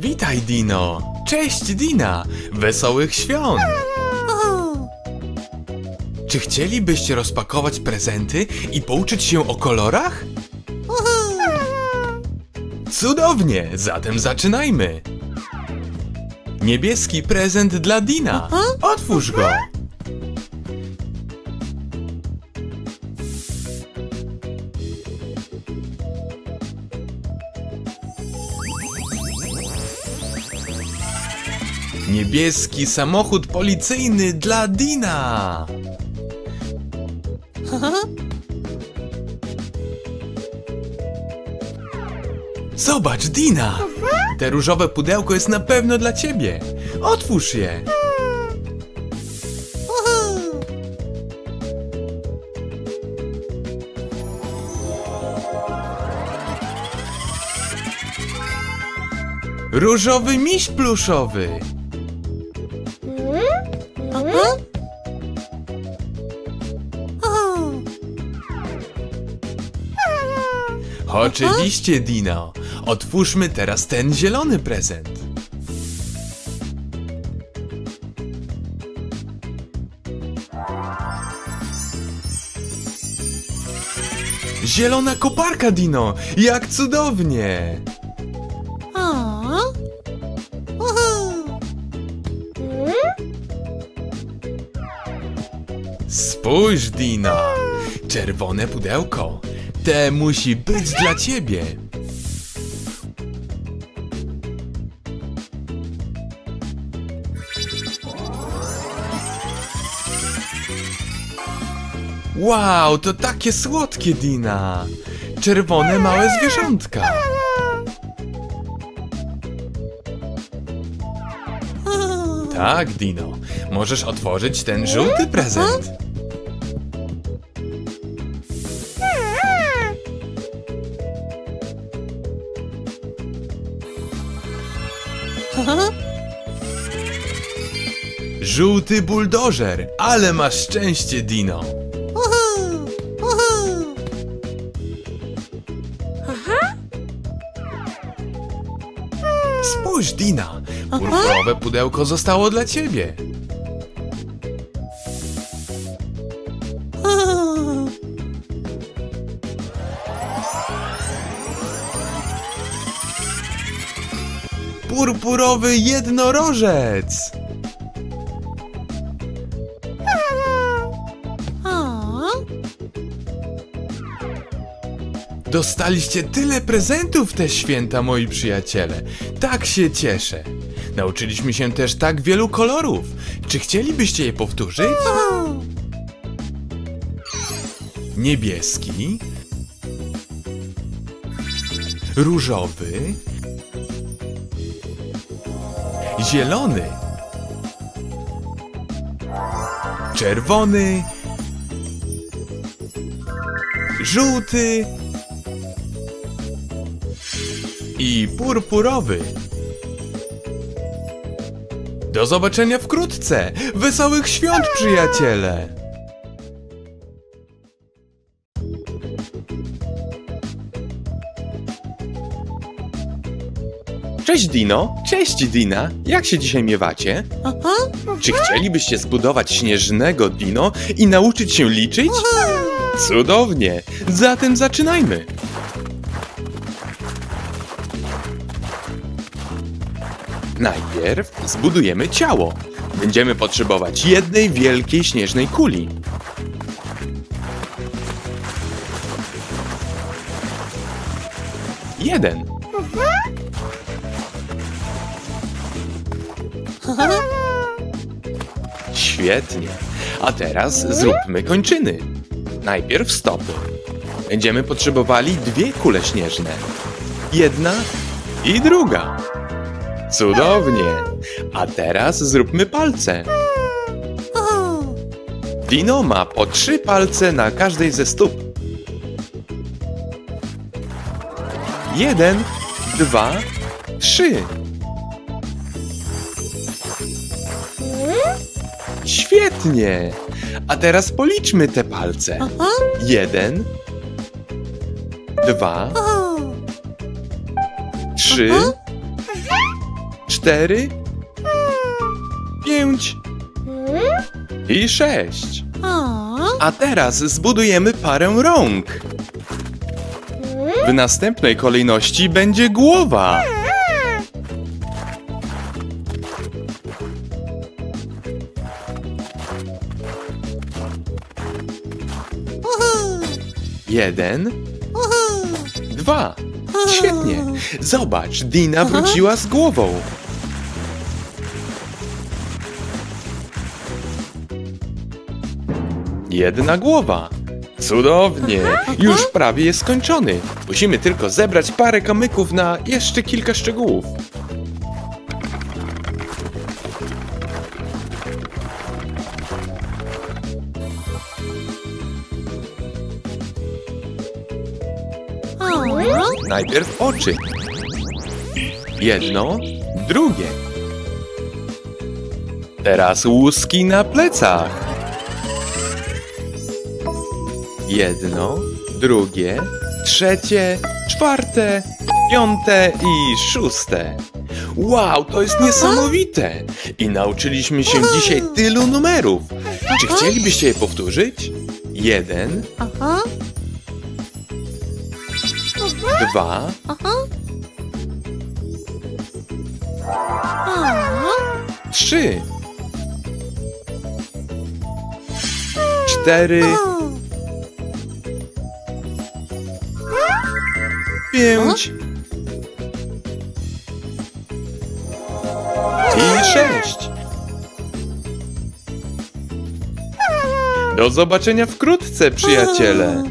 Witaj, Dino! Cześć, Dina! Wesołych świąt! Czy chcielibyście rozpakować prezenty i pouczyć się o kolorach? Cudownie! Zatem zaczynajmy! Niebieski prezent dla Dina! Otwórz go! Niebieski samochód policyjny dla Dina! Zobacz, Dina! Te różowe pudełko jest na pewno dla ciebie! Otwórz je! Różowy miś pluszowy! Oczywiście, Dino! Otwórzmy teraz ten zielony prezent. Zielona koparka, Dino! Jak cudownie! Spójrz, Dino! Czerwone pudełko! Te musi być dla ciebie! Wow, to takie słodkie, Dina! Czerwone małe zwierzątka! Tak, Dino, możesz otworzyć ten żółty prezent! Żółty buldożer, ale masz szczęście, Dino! Spójrz, Dina! Purpurowe pudełko zostało dla ciebie! Purpurowy jednorożec! Dostaliście tyle prezentów te święta, moi przyjaciele! Tak się cieszę! Nauczyliśmy się też tak wielu kolorów! Czy chcielibyście je powtórzyć? Niebieski, różowy, zielony, czerwony, żółty i purpurowy. Do zobaczenia wkrótce! Wesołych świąt, przyjaciele! Cześć, Dino! Cześć, Dina! Jak się dzisiaj miewacie? Czy chcielibyście zbudować śnieżnego Dino i nauczyć się liczyć? Cudownie! Zatem zaczynajmy! Najpierw zbudujemy ciało. Będziemy potrzebować jednej wielkiej śnieżnej kuli. Jeden. Świetnie. A teraz zróbmy kończyny. Najpierw stopy. Będziemy potrzebowali dwie kule śnieżne. Jedna i druga. Cudownie! A teraz zróbmy palce. Dino ma po 3 palce na każdej ze stóp. 1, 2, 3. Świetnie! A teraz policzmy te palce. 1, 2, 3. 4, 5 i 6. A teraz zbudujemy parę rąk. W następnej kolejności będzie głowa. Jeden. 2. Świetnie. Zobacz, Dina wróciła z głową. Jedna głowa. Cudownie. Już prawie jest skończony. Musimy tylko zebrać parę kamyków na jeszcze kilka szczegółów. Najpierw oczy. Jedno, drugie. Teraz łuski na plecach. Jedno, drugie, trzecie, czwarte, piąte i szóste. Wow, to jest niesamowite! I nauczyliśmy się dzisiaj tylu numerów. Czy chcielibyście je powtórzyć? 1. 2. 3. 4. 5. I 6. Do zobaczenia wkrótce, przyjaciele!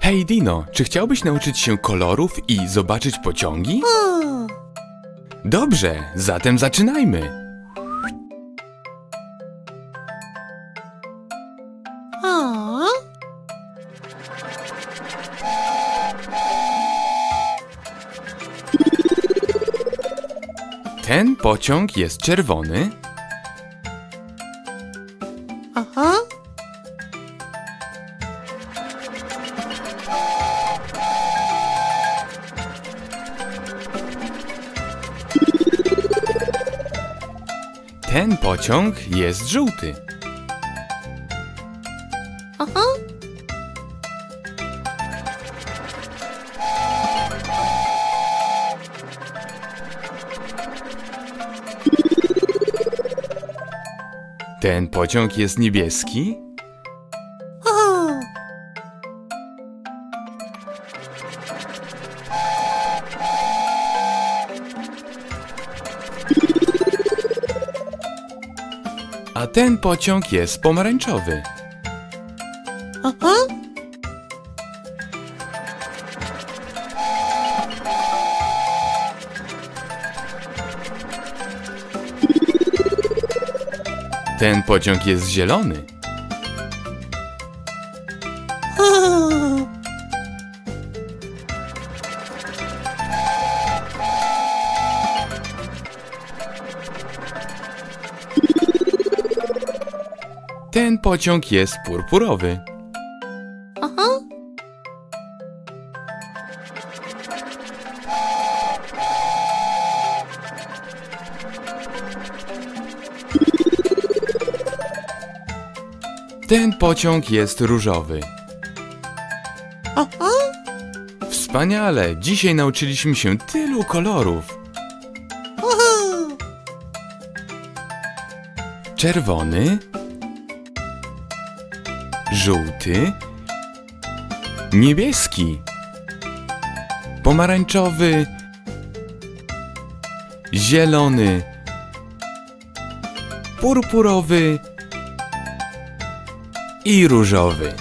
Hej Dino, czy chciałbyś nauczyć się kolorów i zobaczyć pociągi? Dobrze, zatem zaczynajmy! Ten pociąg jest czerwony. Ten pociąg jest żółty. Ten pociąg jest niebieski. A ten pociąg jest pomarańczowy. Ten pociąg jest zielony. Ten pociąg jest purpurowy. Ten pociąg jest różowy. Wspaniale! Dzisiaj nauczyliśmy się tylu kolorów. Czerwony, żółty, niebieski, pomarańczowy, zielony, purpurowy i różowy.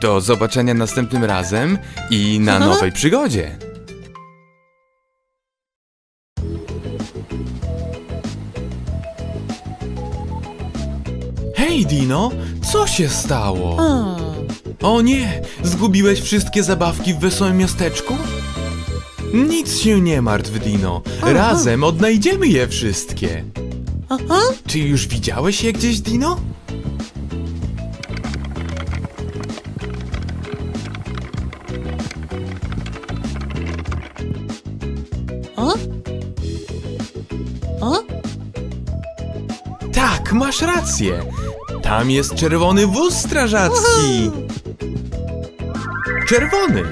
Do zobaczenia następnym razem i na nowej przygodzie. Hej Dino, co się stało? O nie, zgubiłeś wszystkie zabawki w Wesołym Miasteczku? Nic się nie martw, Dino. Razem odnajdziemy je wszystkie. Czy już widziałeś je gdzieś, Dino? Tak, masz rację. Tam jest czerwony wóz strażacki. Czerwony.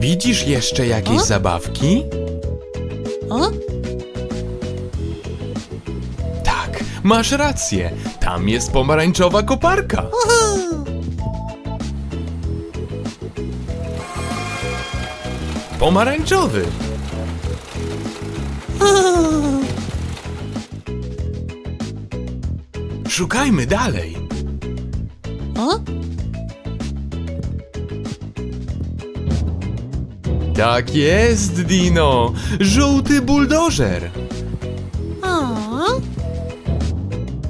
Widzisz jeszcze jakieś zabawki? Tak, masz rację. Tam jest pomarańczowa koparka. Pomarańczowy. Szukajmy dalej. Tak jest, Dino! Żółty buldożer!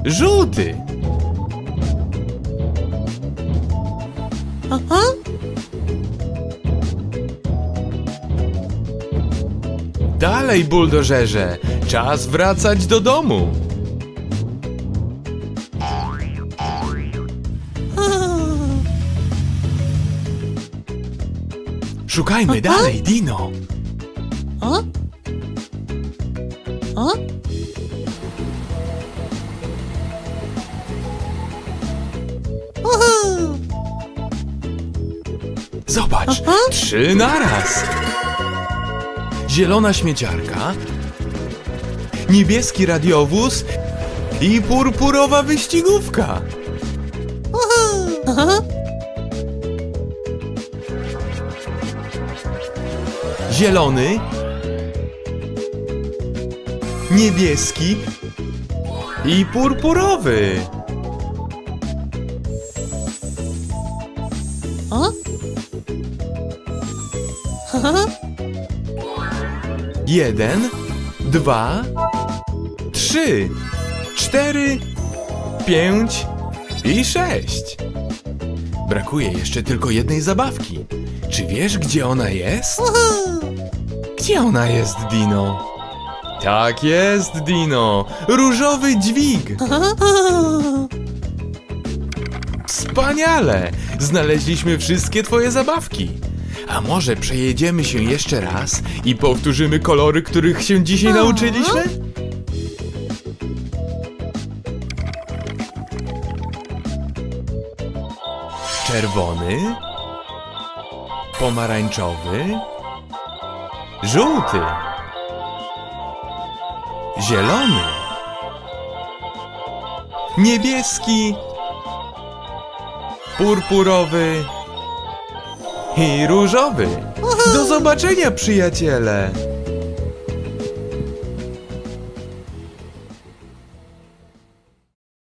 Żółty! Dalej, buldożerze! Czas wracać do domu! Szukajmy dalej, Dino! Zobacz, trzy naraz! Zielona śmieciarka, niebieski radiowóz i purpurowa wyścigówka! Zielony, niebieski i purpurowy. Jeden, dwa, trzy, cztery, pięć i sześć. Brakuje jeszcze tylko jednej zabawki. Czy wiesz, gdzie ona jest? Gdzie ona jest, Dino? Tak jest, Dino! Różowy dźwig! Wspaniale! Znaleźliśmy wszystkie twoje zabawki! A może przejedziemy się jeszcze raz i powtórzymy kolory, których się dzisiaj nauczyliśmy? Czerwony, pomarańczowy, żółty, zielony, niebieski, purpurowy i różowy. Do zobaczenia, przyjaciele!